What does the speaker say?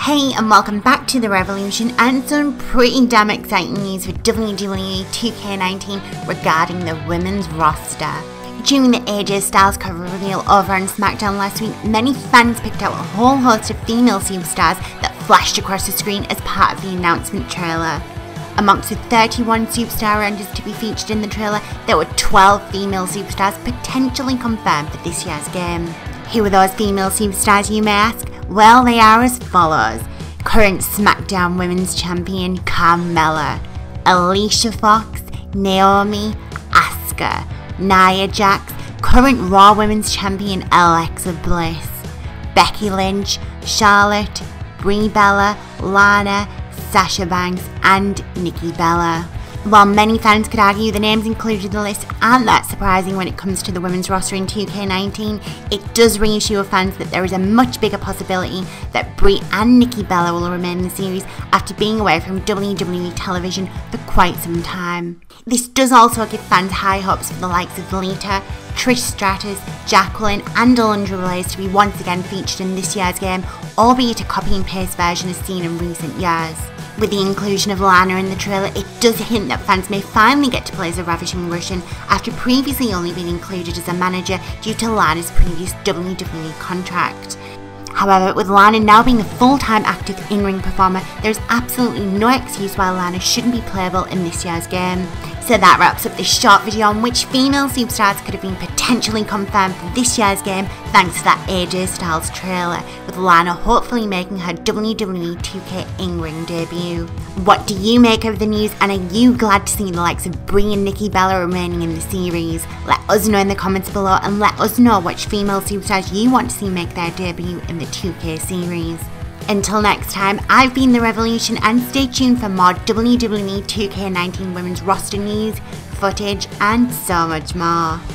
Hey and welcome back to The RevELLEution and some pretty damn exciting news with WWE 2K19 regarding the women's roster. During the AJ Styles cover reveal over on Smackdown last week, many fans picked out a whole host of female superstars that flashed across the screen as part of the announcement trailer. Amongst the 31 superstar enders to be featured in the trailer, there were 12 female superstars potentially confirmed for this year's game. Who are those female superstars, you may ask? Well, they are as follows: current SmackDown Women's Champion Carmella, Alicia Fox, Naomi, Asuka, Nia Jax, current RAW Women's Champion Alexa Bliss, Becky Lynch, Charlotte, Brie Bella, Lana, Sasha Banks and Nikki Bella. While many fans could argue the names included in the list aren't that surprising when it comes to the women's roster in 2K19, it does reassure fans that there is a much bigger possibility that Brie and Nikki Bella will remain in the series after being away from WWE television for quite some time. This does also give fans high hopes for the likes of Lita, Trish Stratus, Jacqueline and Alundra Blaze to be once again featured in this year's game, albeit a copy and paste version as seen in recent years. With the inclusion of Lana in the trailer, it does hint that fans may finally get to play as a ravishing Russian after previously only being included as a manager due to Lana's previous WWE contract. However, with Lana now being a full-time active in-ring performer, there is absolutely no excuse why Lana shouldn't be playable in this year's game. So that wraps up this short video on which female superstars could have been potentially confirmed for this year's game thanks to that AJ Styles trailer, with Lana hopefully making her WWE 2K in-ring debut. What do you make of the news, and are you glad to see the likes of Brie and Nikki Bella remaining in the series? Let us know in the comments below and let us know which female superstars you want to see make their debut in the 2K series. Until next time, I've been The RevELLEution, and stay tuned for more WWE 2K19 women's roster news, footage and so much more.